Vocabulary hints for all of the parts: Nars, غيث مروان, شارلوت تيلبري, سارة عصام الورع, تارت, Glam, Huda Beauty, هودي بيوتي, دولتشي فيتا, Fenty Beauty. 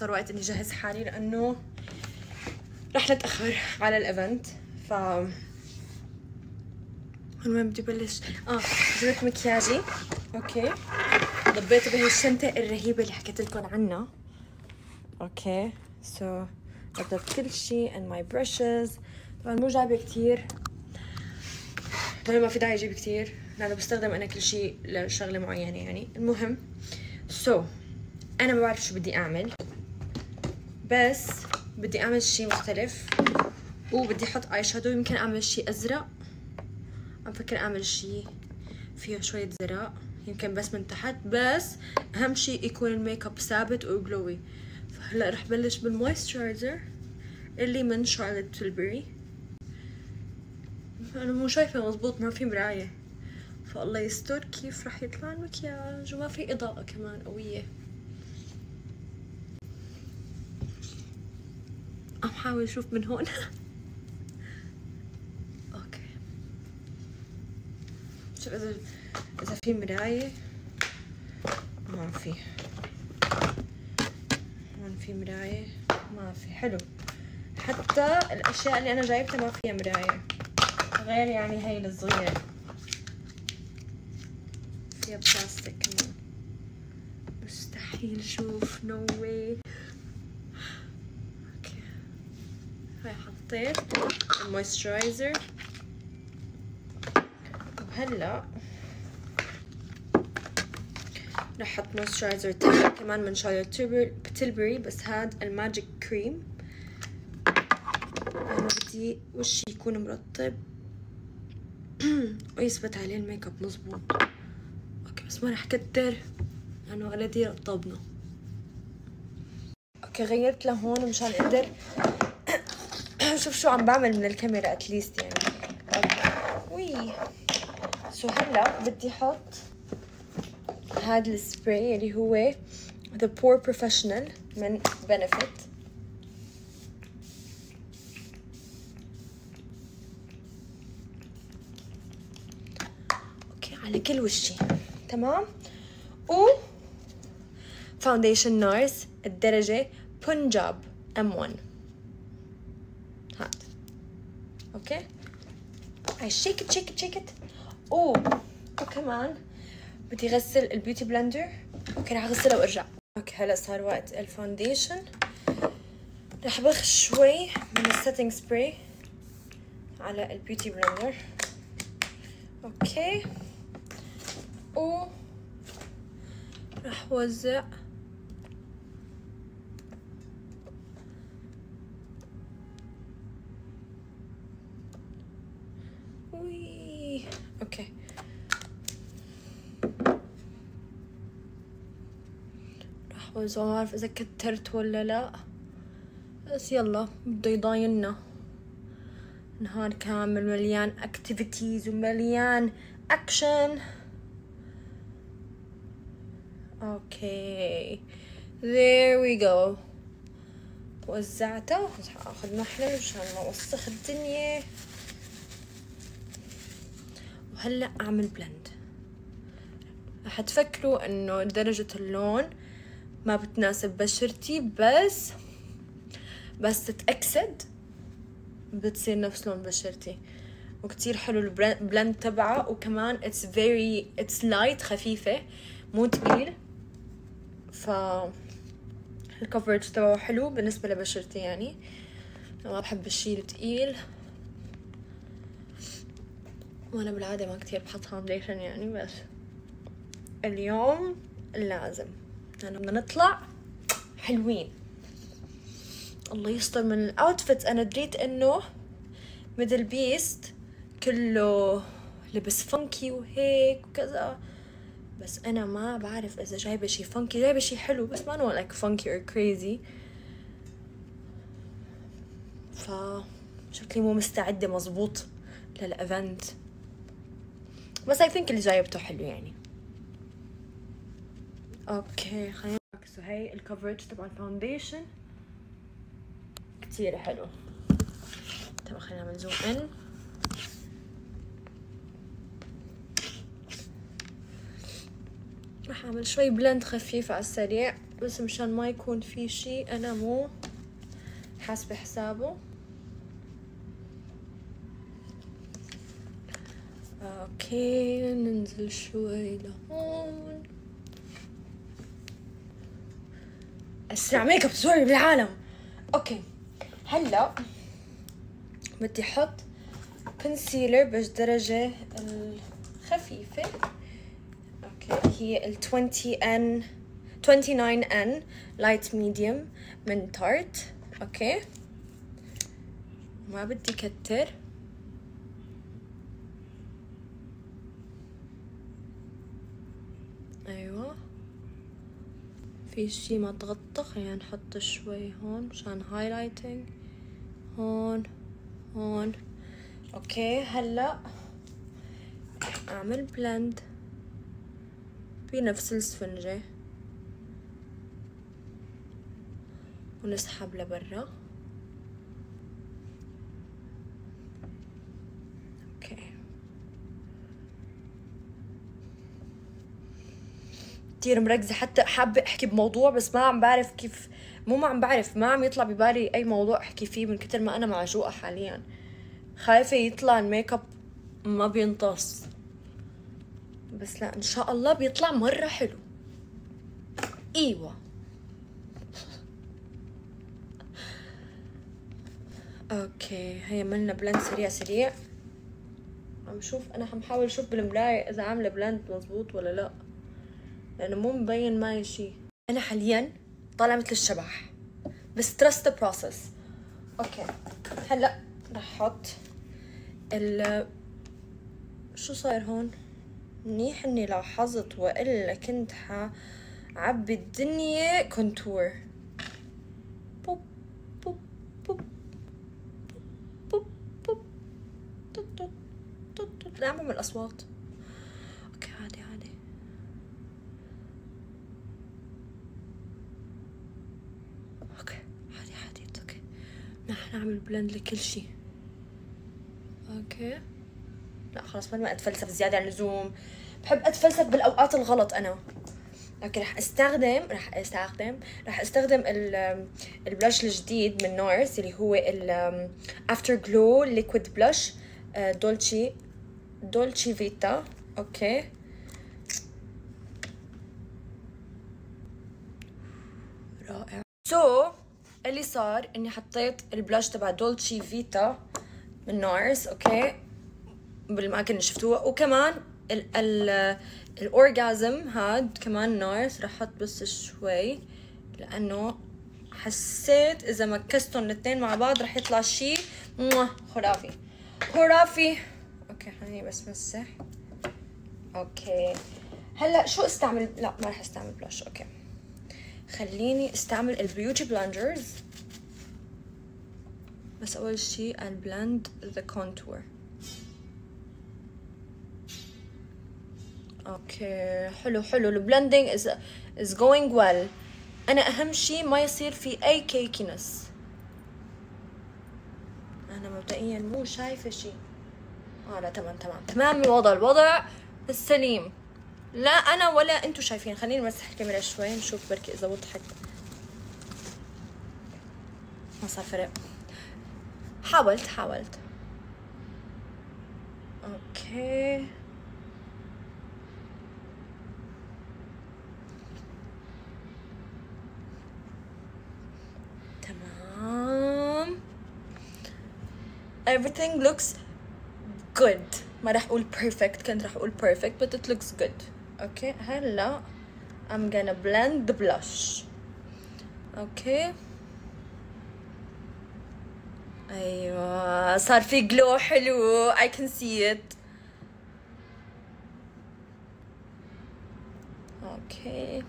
صار وقت اني جهز حالي لانه رح نتاخر على الايفنت. ف المهم بدي بلش. جبت مكياجي، اوكي، ضبيت بهالشنطه الرهيبه اللي حكيت لكم عنها، اوكي. سو ضبطت كل شيء and my brushes. طبعا مو جايبه كثير لانه ما في داعي اجيب كثير لانه بستخدم انا كل شيء لشغله معينه يعني. المهم سو انا ما بعرف شو بدي اعمل، بس بدي اعمل شيء مختلف وبدي احط اي شادو. يمكن اعمل شيء ازرق، عم فكر اعمل شيء فيه شويه زرق يمكن بس من تحت، بس اهم شيء يكون الميك اب ثابت وجلوي. فهلا رح بلش بالمويسترايزر اللي من شارلوت تيلبري. انا مو شايفه مظبوط، ما في مرايه، فالله يستر كيف رح يطلع المكياج، وما في اضاءه كمان قويه. عم حاول اشوف من هون. اوكي، شوف اذا في مرايه. ما في، هون في مرايه، ما في. حلو، حتى الاشياء اللي انا جايبتها ما فيها مرايه غير يعني هاي الصغيره فيها بلاستيك كمان. مستحيل شوف، نو واي. اوكي، هاي حطيت المويسترايزر. وهلا رح احط مويسترايزر تاني كمان من شارلوت تيلبري، بس هاد الماجيك كريم. انا بدي وشي يكون مرطب ويثبت عليه الميك اب مظبوط. اوكي، بس ما رح كتر لانه اوريدي رطبنا. اوكي، غيرت لهون مشان اقدر شوف شو عم بعمل من الكاميرا اتليست يعني. وي سو هلا بدي احط هذا السبراي اللي هو ذا بور بروفيشنال من بنفيت. على كل وشي، تمام. و فاونديشن نارس الدرجة بنجاب M1. هاد اوكي، اي شيك ات شيك ات شيك ات. وكمان بدي غسل البيوتي بلندر. اوكي، رح اغسلها وارجع. اوكي، هلا صار وقت الفاونديشن. رح بخش شوي من السيتنج سبراي على البيوتي بلندر، اوكي. و راح وزع وي. اوكي، راح وزع. ما بعرف اذا كترت ولا لا، بس يلا بده يضايلنا نهار كامل مليان اكتيفيتيز ومليان اكشن. اوكي، there we go. وزعته. رح اخذ محلول مشان ما اوسخ الدنيا. وهلا اعمل بلند. رح تفكروا انه درجة اللون ما بتناسب بشرتي، بس تتأكسد بتصير نفس لون بشرتي، وكتير حلو البلند تبعه. وكمان it's light، خفيفة مو تقيل، ف الكفرج تبعه حلو بالنسبة لبشرتي يعني. أنا ما بحب الشي التقيل، وأنا بالعادة ما كتير بحط فاونديشن يعني، بس اليوم لازم لأنه بدنا نطلع حلوين. الله يستر من الأوتفيت. أنا دريت إنه ميدل بيست كله لبس فانكي وهيك وكذا، بس انا ما بعرف اذا جايبه شي فانكي. جايبه شي حلو بس ما نو لايك فانكي اور كريزي، ف شكلي مو مستعده مزبوط للايفنت، بس اي ثينك اللي جايبته حلو يعني. اوكي، خلينا نركز. هاي الكفرج تبع الفاونديشن كتير حلو. طب خلينا نعمل زوم ان. رح اعمل شوي بلند خفيف على السريع بس مشان ما يكون في شي انا مو حاسبة حسابه. اوكي ننزل شوي لهون. اسرع ميك اب سوري بالعالم. اوكي هلا بدي احط كونسيلر بالدرجة الخفيفة. اوكي هي ال 29N لايت ميديوم من تارت. اوكي ما بدي كتر. ايوه في شي ما تغطى، خلينا نحط شوي هون مشان هايلايتنج هون هون. اوكي هلا اعمل بلند بنفس الاسفنجة ونسحب لبرا. اوكي كتير مركزة، حتى حابة احكي بموضوع بس ما عم بعرف كيف، مو ما عم بعرف، ما عم يطلع ببالي اي موضوع احكي فيه من كتر ما انا معجوقة حاليا، خايفة يطلع الميك اب ما بينطص، بس لا ان شاء الله بيطلع مرة حلو. ايوه اوكي هي عملنا بلند سريع سريع. عم شوف انا عم حاول اشوف بالمراية اذا عاملة بلند مزبوط ولا لا، لانه مو مبين معي شي. انا حاليا طالعة مثل الشبح بس trust the process. اوكي هلا رح احط ال شو صاير هون؟ منيح اني لاحظت والا كنت حعبي الدنيا كونتور. بوب بوب بوب بوب بوب توت توت توت. لا عم بعمل اصوات. اوكي عادي عادي. اوكي عادي عادي اوكي. رح نعمل بلند لكل شي. اوكي لا خلاص ما اتفلسف زياده عن اللزوم، بحب اتفلسف بالاوقات الغلط انا. اوكي رح استخدم البلاش الجديد من نارس اللي هو الافتر جلو ليكويد بلاش دولتشي فيتا. اوكي رائع. سو اللي صار اني حطيت البلاش تبع دولتشي فيتا من نارس اوكي بالاماكن اللي شفتوها، وكمان الاورجازم هاد كمان نارس. رح احط بس شوي لانه حسيت اذا مكستهم الاثنين مع بعض رح يطلع شيء خرافي خرافي. اوكي خليني بس مسح. اوكي هلا شو استعمل؟ لا ما رح استعمل بلاش. اوكي خليني استعمل البيوتي بلندرز. بس اول شيء البلند ذا كونتور. اوكي حلو حلو. البلندنج از جوينج ويل. انا اهم شيء ما يصير في اي كيكينس. انا مبدئيا مو شايفه شيء. لا تمام تمام تمام. الوضع السليم. لا انا ولا انتم شايفين. خليني امسح الكاميرا شوي نشوف بركي اذا وضحت. ما صار فرق. حاولت حاولت. اوكي تمام. everything looks good. ما راح اقول perfect، كنت راح اقول perfect but it looks good. اوكي هلا I'm gonna blend the blush. اوكي ايوه صار في جلو حلو. I can see it. اوكي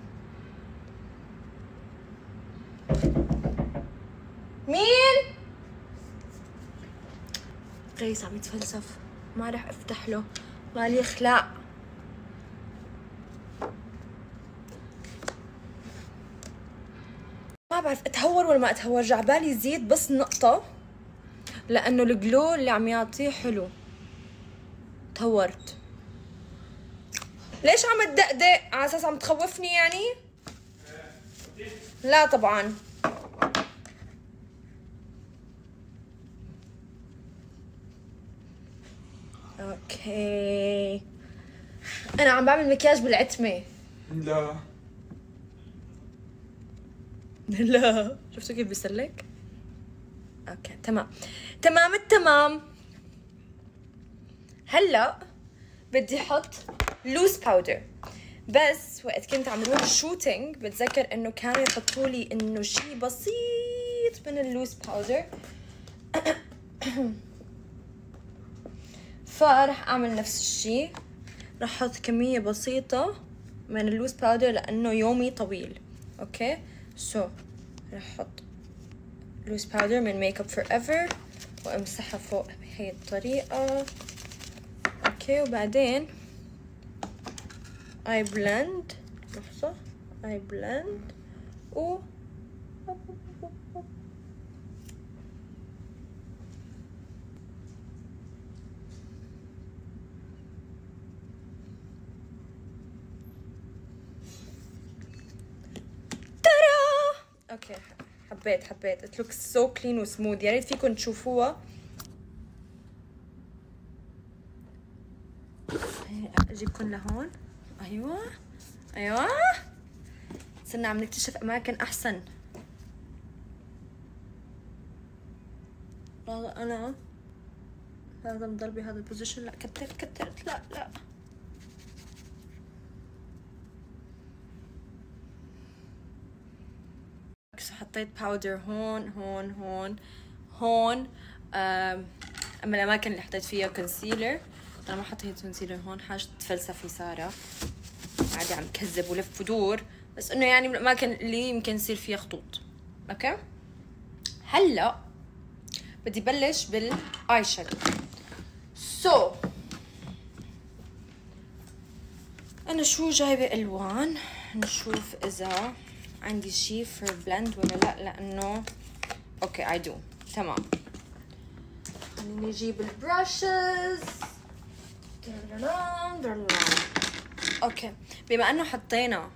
مين؟ قيس عم يتفلسف ما راح افتح له، مالي خلق. ما بعرف اتهور ولا ما اتهور، جعبالي يزيد بس نقطة لأنه الجلو اللي عم يعطيه حلو. تهورت. ليش عم تدقدق؟ على أساس عم تخوفني يعني؟ لا طبعا. اوكي انا عم بعمل مكياج بالعتمه. لا لا شفتوا كيف بيسلك. اوكي تمام تمام التمام. هلا بدي احط لوز باودر، بس وقت كنت عم روح شوتينج بتذكر انه كانوا يحطوا لي انه شيء بسيط من اللوز باودر، فرح اعمل نفس الشيء، رح احط كميه بسيطه من اللوز باودر لانه يومي طويل. اوكي سو رح احط لوز باودر من ميك اب فور ايفر وامسحها فوق بهي الطريقه. اوكي وبعدين اي بلند، لحظه اي بلند و اوكي حبيت حبيت it looks so clean و smooth. يا ريت فيكم تشوفوها. اجيبكم لهون. ايوه ايوه صرنا عم نكتشف اماكن احسن. والله انا لازم ضل بهذا البوزيشن. لا كترت كترت لا لا حطيت باودر هون هون هون هون. اما الاماكن اللي حطيت فيها كونسيلر انا ما حطيت كونسيلر هون. حاجة تفلسفي ساره عادي عم كذب ولف ودور، بس انه يعني من الاماكن اللي يمكن يصير فيها خطوط. اوكي هلا بدي بلش بالاي شادو. سو انا شو جايبه الوان، نشوف اذا عندي شي فور بلند ولا لا، لانه اوكي اي دو. تمام خليني اجيب البراشز. اوكي بما انه حطينا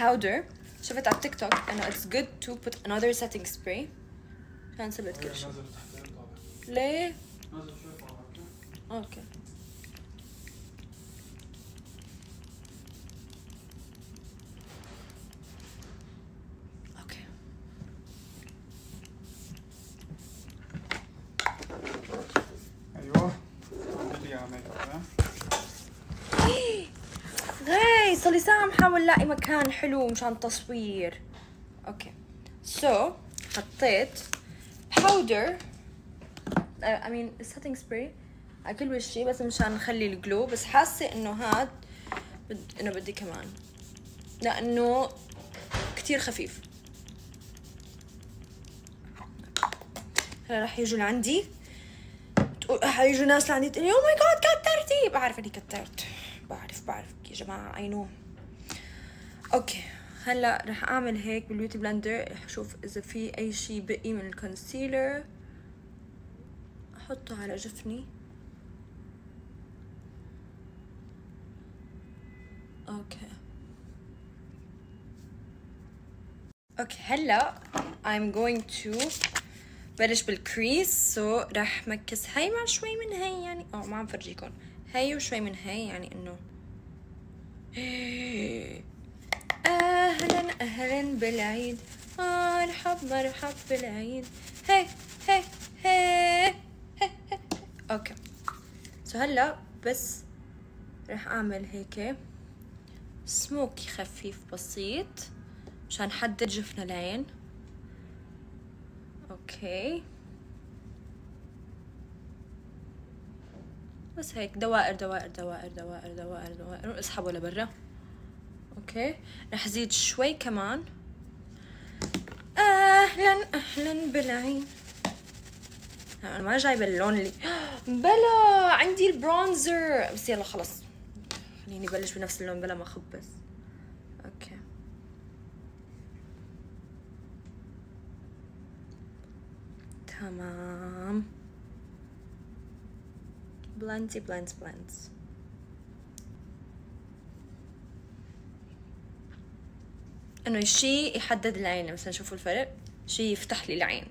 باودر، شفت على التيك توك انه اتس جود تو بوت انذر سيتنج سبراي. كان سبت كل شيء ليه. اوكي صار لي ساعة عم حاول لاقي مكان حلو مشان تصوير. اوكي سو حطيت باودر اي مين سيتنج سبراي على كل وشي، بس مشان نخلي الجلو، بس حاسة انه هاد انه بدي كمان لانه كتير خفيف. هلا رح يجوا لعندي، حيجوا ناس لعندي تقول لي اوه ماي جاد كترتي. بعرف اني كترت، بعرف يا جماعة I know. اوكي هلا رح اعمل هيك بالبيوتي بلندر، رح اشوف اذا في اي شي بقي من الكونسيلر احطه على جفني. اوكي اوكي هلا I'm going to بلش بالكريس. سو رح مكس هاي مع شوي من هاي، يعني ما عم فرجيكم هاي وشوي من هاي، يعني انه اهلا اهلا بالعيد، مرحب مرحب بالعيد. هي هي هي اوكي سو هلا بس رح اعمل هيك سموكي خفيف بسيط مشان حدد جفن العين. اوكي بس هيك دوائر دوائر دوائر دوائر دوائر دوائر اسحبه لبرا. اوكي رح زيد شوي كمان. اهلا اهلا بالعين. انا ما جايبه اللون اللي بلا عندي البرونزر، بس يلا خلص خليني بلش بنفس اللون بلا ما اخبص. اوكي تمام بلانتي بلانت بلانت. انه شيء يحدد العين، مثلا شوفوا الفرق، شيء يفتح لي العين.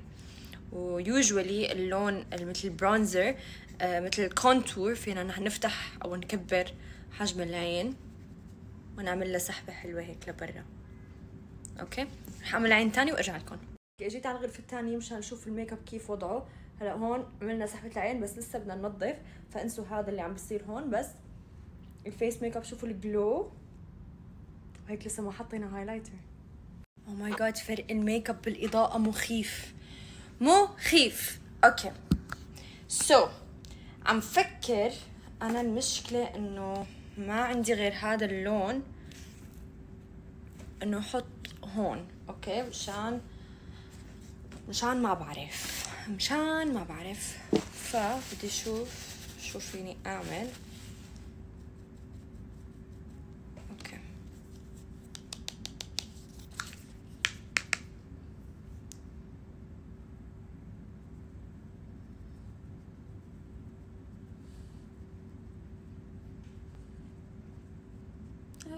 ويوجولي اللون مثل البرونزر مثل الكونتور فينا نحن نفتح او نكبر حجم العين ونعمل لها سحبه حلوه هيك لبرا. اوكي رح اعمل عين ثاني وارجع لكم. اجيت على الغرفه الثانيه مشان نشوف الميك اب كيف وضعه. هلا هون عملنا سحبه العين بس لسه بدنا ننظف، فانسوا هذا اللي عم بيصير هون، بس الفيس ميك اب شوفوا الجلو هيك، لسه ما حطينا هايلايتر. او ماي جاد فرق الميك اب بالاضاءه مخيف مخيف. اوكي سو عم فكر انا المشكله انه ما عندي غير هذا اللون انه احط هون. اوكي مشان ما بعرف فبدي اشوف شو فيني اعمل. اوكي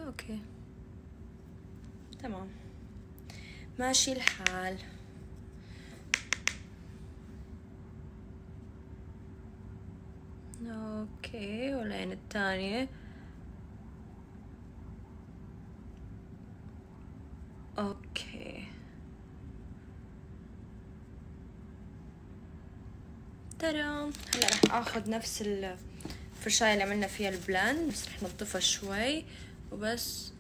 اوكي تمام ماشي الحال. اوكي والعين الثانية. اوكي ترام. هلا رح اخذ نفس الفرشاية اللي عملنا فيها البلند بس رح ننظفها شوي وبس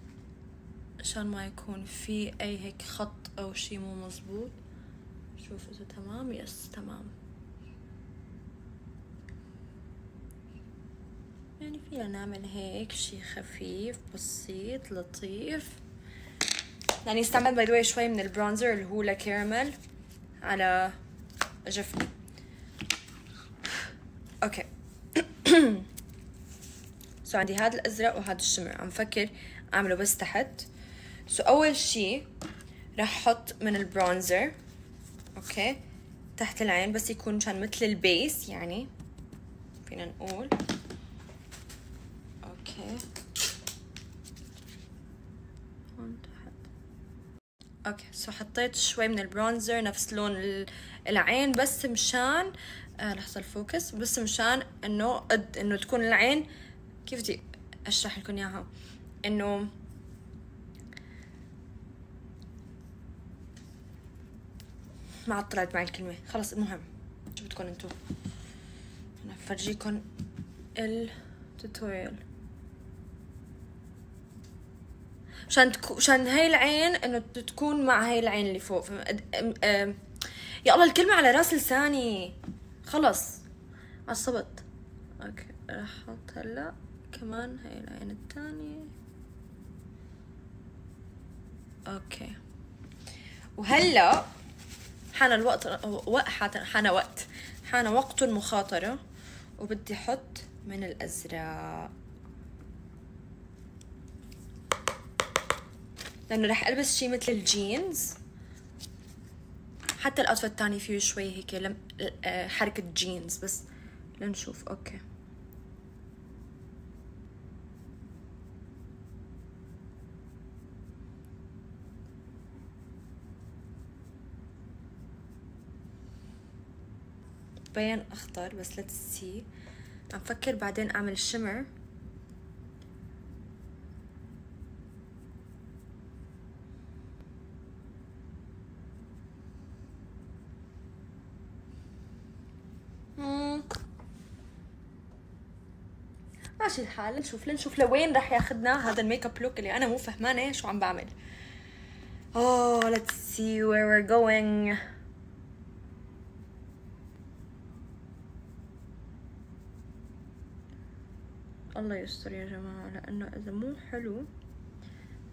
عشان ما يكون في اي هيك خط او شي مو مزبوط. شوف اذا تمام. يس تمام، يعني فينا نعمل هيك شي خفيف بسيط لطيف. يعني استعملت باي ذا واي شوي من البرونزر اللي هو لكيراميل على جفني. اوكي سو عندي هذا الازرق وهذا الشمر، عم فكر اعمله بس تحت. سو اول شي رح احط من البرونزر اوكي تحت العين بس يكون مشان مثل البيس، يعني فينا نقول اوكي هون تحت. اوكي سو حطيت شوي من البرونزر نفس لون العين بس مشان لحظة الفوكس، بس مشان انه قد انه تكون العين كيف بدي اشرح لكم اياها، انه ما عاد طلعت معي الكلمة خلص. المهم شو بدكم انتو؟ انا بفرجيكم التوتوريال مشان هاي العين انه تكون مع هاي العين اللي فوق. يا الله الكلمة على راس لساني خلص عصبت. اوكي رح احط هلا كمان هاي العين الثانية. اوكي وهلا حان الوقت، حان وقت المخاطرة وبدي احط من الازرق لانه رح البس شي مثل الجينز. حتى الاوتفيت الثاني فيه شوي هيك حركة جينز بس لنشوف. اوكي بين اخضر بس ليتس سي. عم فكر بعدين اعمل شمر ماشي الحال. لنشوف لوين رح ياخذنا هذا الميك اب لوك اللي انا مو فهمانه شو عم بعمل. اوه ليتس سي وير وير جوينج. الله يستر يا جماعة لأنه إذا مو حلو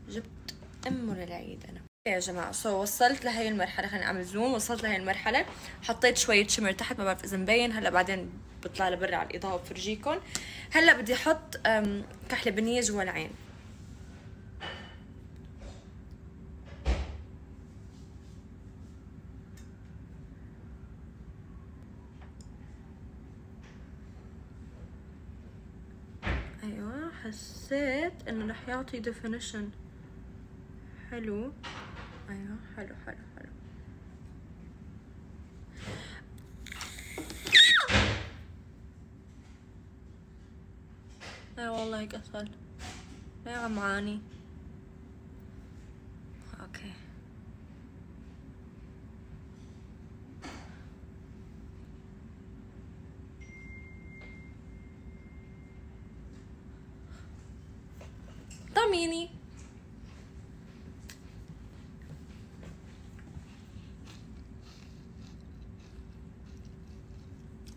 جبت أمه للعيد أنا يا جماعة. سو وصلت لهي المرحلة، خليني أعمل زوم. وصلت لهي المرحلة، حطيت شوية شمر تحت ما بعرف إذا مبين، هلا بعدين بطلع لبرا على الإضاءة وبفرجيكم. هلا بدي أحط كحلة بنية جوا العين. حسيت انه رح يعطي ديفينيشن حلو حلو حلو حلو. اي والله كسل يا عماني. اوكي طميني.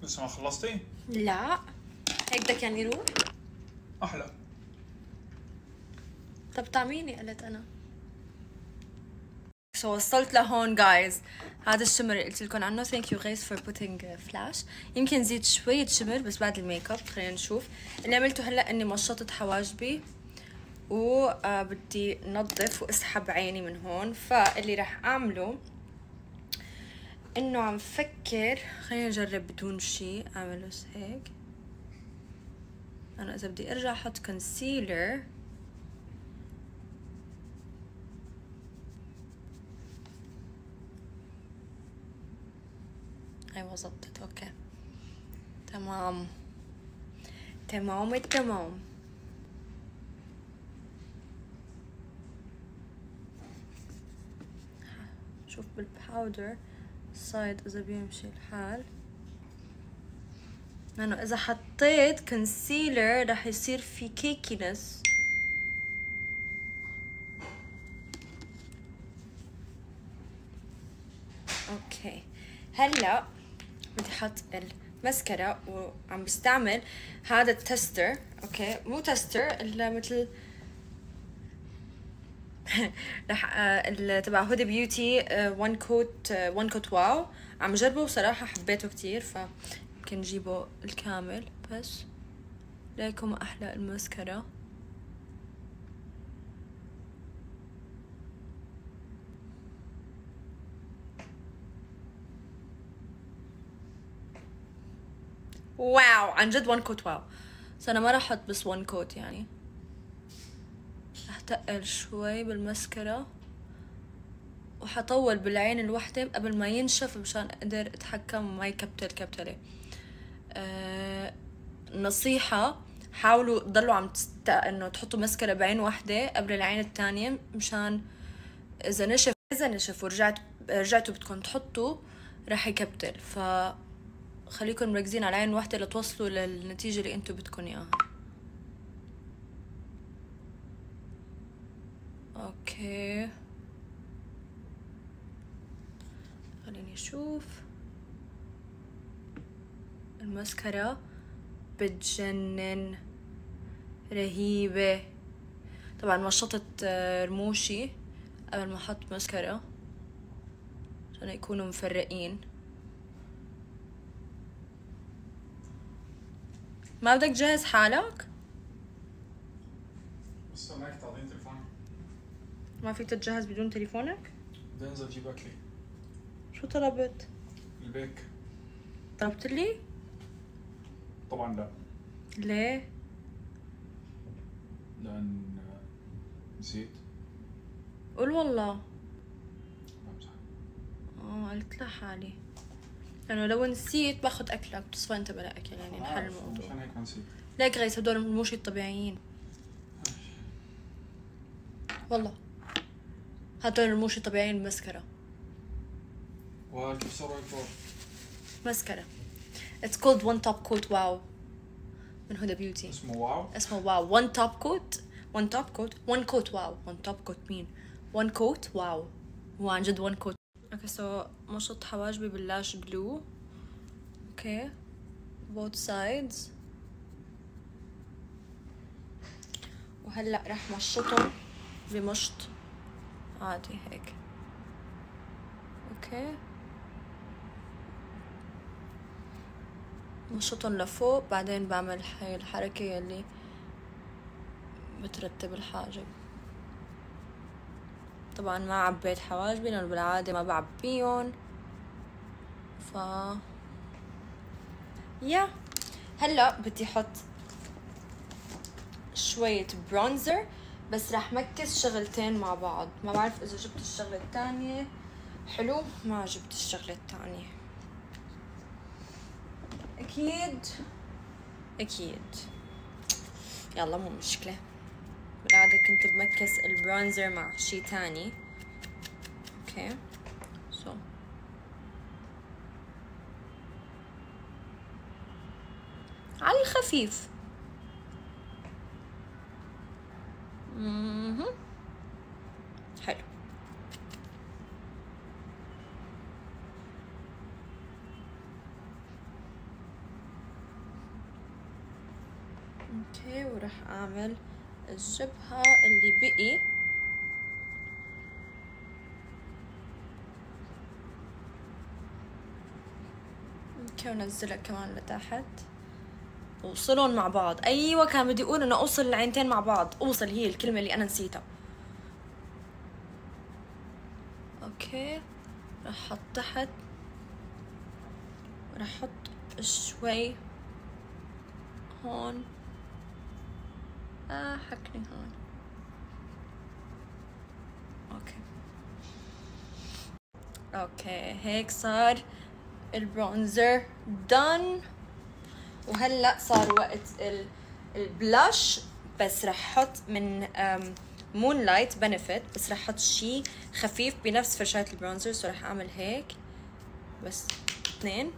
لسه ما خلصتي؟ لا هيك بدك يعني يروح؟ احلى. طب طعميني قلت انا. سو وصلت لهون جايز. هذا الشمر اللي قلت لكم عنه. ثانك يو غايز فور بوتينج فلاش. يمكن زيد شوية شمر بس بعد الميك اب. خلينا نشوف اللي عملته هلا. اني مشطت حواجبي وبدي نظف واسحب عيني من هون. فاللي رح اعمله انه عم فكر خلينا نجرب بدون شيء. اعمله هيك. انا اذا بدي ارجع احط كونسيلر ايوه ظبطت. اوكي تمام تمام تمام. شوف بالباودر سايد اذا بيمشي الحال، لانه يعني اذا حطيت كونسيلر رح يصير في كيكينس. اوكي هلا بدي احط المسكرة وعم بستعمل هذا التستر. اوكي مو تستر الا مثل رح تبع هودي بيوتي وان كوت وان كوت واو. عم جربه وصراحة حبيته كتير ف يمكن نجيبه الكامل بس ليكم احلى المسكرة. واو عن جد وان كوت واو. بس انا ما راح احط بس وان كوت، يعني رح تقل شوي بالمسكرة وحطول بالعين الوحدة قبل ما ينشف مشان اقدر اتحكم ما يكبتل كبتلة. نصيحة حاولوا تضلوا عم انه تحطوا مسكرة بعين واحدة قبل العين الثانية مشان اذا نشف ورجعتوا بدكم تحطوا رح يكبتل. ف خليكم مركزين على عين واحدة لتوصلوا للنتيجة اللي انتو بدكم اياها. اوكي خليني اشوف المسكرة بتجنن رهيبة. طبعا مشطت رموشي قبل ما احط مسكرة عشان يكونوا مفرقين. ما بدك تجهز حالك؟ بس معك تعطيني تليفونك. ما فيك تتجهز بدون تليفونك؟ بدي انزل جيب اكلي. شو طلبت؟ البيك. طلبت لي؟ طبعا لا. ليه؟ لأن نسيت. قول والله. ما بزعل. قلت لحالي. لأنه يعني لو نسيت باخذ أكلك بتصفى أنت بلا أكل، يعني نحل الموضوع. عشان هيك ما نسيت. ليك غيث هدول رموشي الطبيعيين. والله هدول رموشي الطبيعيين مسكرة. وكيف صاروا هيك مسكرة. It's called one top coat واو من هدى بيوتي. اسمه واو؟ اسمه واو. one top coat one top coat one coat واو. one top coat مين؟ one coat واو. هو عن جد one coat. اوكي سو مشط حواجبي باللاش بلو. اوكي بوث سايدز. وهلا رح مشطهم بمشط عادي هيك. اوكي مشطهم لفوق بعدين بعمل هاي الحركة يلي بترتب الحاجب. طبعا ما عبيت حواجبي لانه بالعاده ما بعبيهم. ف يا هلا بدي احط شويه برونزر بس رح مركز شغلتين مع بعض. ما بعرف اذا جبت الشغله الثانيه. حلو، ما جبت الشغله الثانيه. اكيد اكيد، يلا مو مشكله. بالعاده كنت بمكس البرونزر مع شيء ثاني. اوكي سو على الخفيف. حلو. اوكي، وراح اعمل الجبهة اللي بقي. اوكي، ونزلها كمان لتحت. وصلون مع بعض. ايوه، كان بدي اقول انه اوصل العينتين مع بعض. اوصل، هي الكلمه اللي انا نسيتها. اوكي، راح احط تحت، راح احط شوي هون. حكني هون. اوكي اوكي، هيك صار البرونزر done. وهلا صار وقت البلاش. بس رح احط من مونلايت بنفيت، بس رح احط شيء خفيف بنفس فرشاة البرونزر. سو رح اعمل هيك بس اثنين.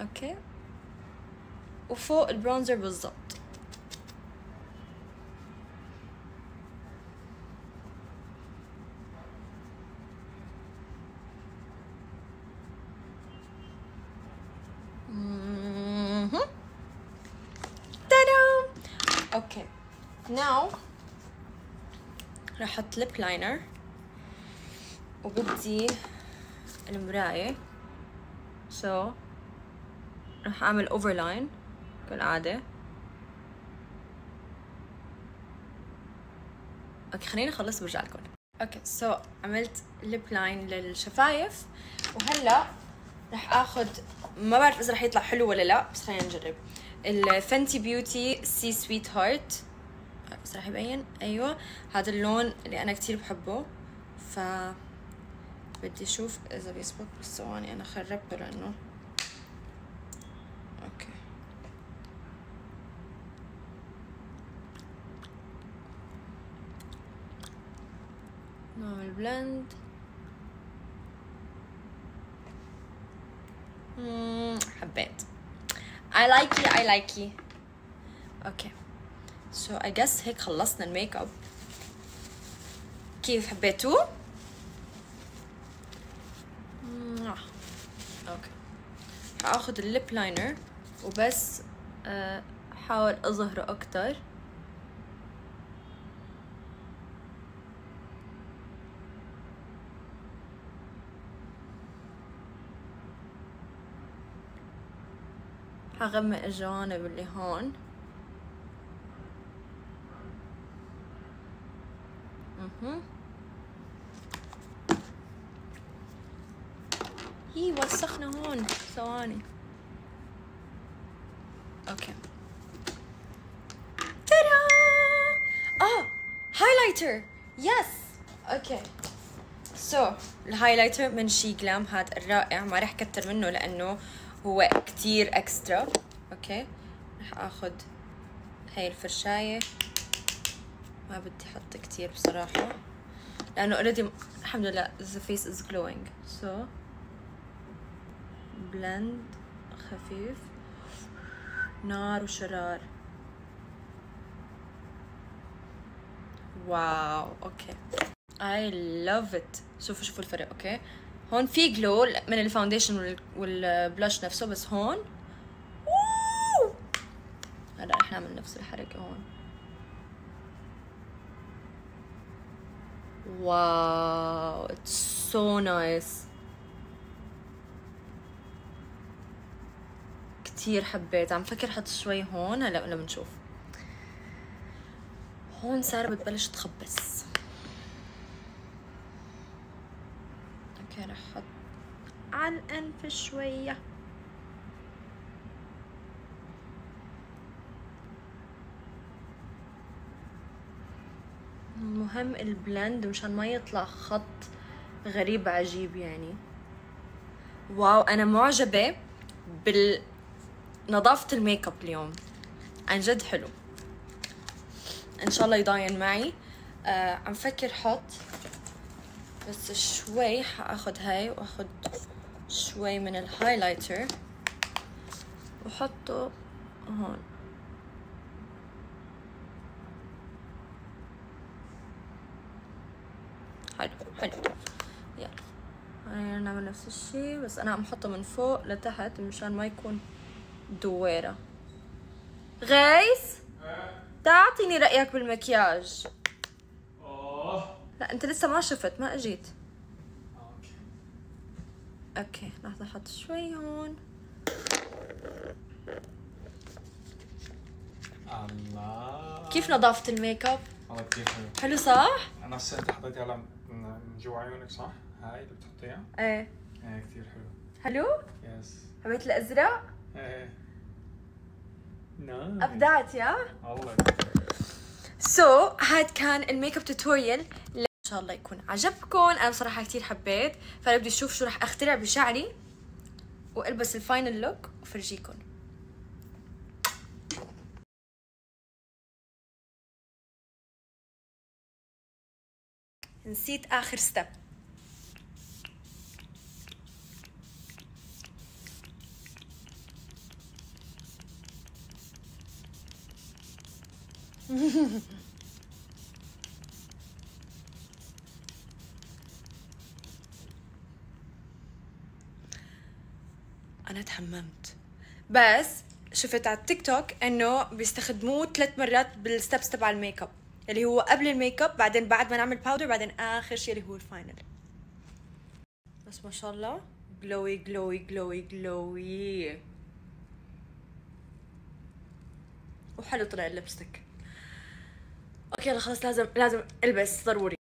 اوكي، وفوق البرونزر بالضبط. اوكي، ناو رح احط ليب لاينر، وبدي المرايه. سو رح اعمل اوفرلاين كالعاده. اوكي، خليني اخلص برجع لكم. اوكي سو عملت ليب لاين للشفايف، وهلا رح اخذ، ما بعرف اذا رح يطلع حلو ولا لا، بس خلينا نجرب الفنتي بيوتي سي سويت هارت. بس رح يبين. ايوه، هذا اللون اللي انا كتير بحبه، ف بدي اشوف اذا بيزبط. بس ثواني، انا خربته لانه اوكي. نعمل بلند. حبيت. I like you, I like you. Okay. So I guess هيك خلصنا الميك اب. كيف حبيتوه؟ اوكي، هاخد الليب لاينر وبس حاول اظهره اكتر. حغمق الجوانب اللي هون. هي وسخنا هون، ثواني. اوكي، تادا. هايلايتر، يس. اوكي سو الهايلايتر من شي جلام، هذا الرائع. ما رح كتر منه لانه هو كتير اكسترا. اوكي، رح اخذ هاي الفرشايه. ما بدي احط كتير بصراحه لانه اوريدي الحمد لله the face is glowing. سو بلند خفيف، نار وشرار. واو، اوكي I love it. شوفوا الفرق. اوكي، هون في جلو من الفاونديشن والبلاش نفسه، بس هون هلا رح نعمل نفس الحركة هون. واو، it's so nice. كتير حبيت. عم فكر حط شوي هون. هلا بنشوف. هون سارة بتبلش تخبص. رح احط على الانف شويه. مهم البلند مشان ما يطلع خط غريب عجيب يعني. واو انا معجبه بنظافه الميك اب اليوم عن جد حلو. ان شاء الله يضاين معي. عم فكر حط بس شوي، حاخد هاي واخد شوي من الهايلايتر وحطه هون. حلو حلو. يلا يعني نعمل نفس الشي بس انا عم حطه من فوق لتحت مشان ما يكون دويرة. غيث تعطيني رأيك بالمكياج. لا انت لسه ما شفت، ما اجيت. اوكي لحظة احط شوي هون. الله كيف نظافة الميك اب؟ والله كثير حلو. حلو صح؟ انا هسه انت حطيتي على من جوا عيونك صح؟ هاي اللي بتحطيها؟ ايه ايه كثير حلو. حلو؟ يس. حبيت الازرق؟ ايه. نايس. ابدعت يا؟ والله. سو هاد كان الميك اب توتوريال، ان شاء الله يكون عجبكم. انا بصراحة كثير حبيت، فانا بدي اشوف شو رح اخترع بشعري والبس الفاينل لوك وفرجيكم. نسيت اخر ستيب. انا تحممت بس شفت على التيك توك انه بيستخدموه 3 مرات بالستبس تبع الميك اب، اللي هو قبل الميك اب، بعدين بعد ما نعمل باودر، بعدين اخر شيء اللي هو الفاينل. بس ما شاء الله جلوي جلوي جلوي جلوي وحلو طلع اللبستك. اوكي يلا خلص لازم البس ضروري.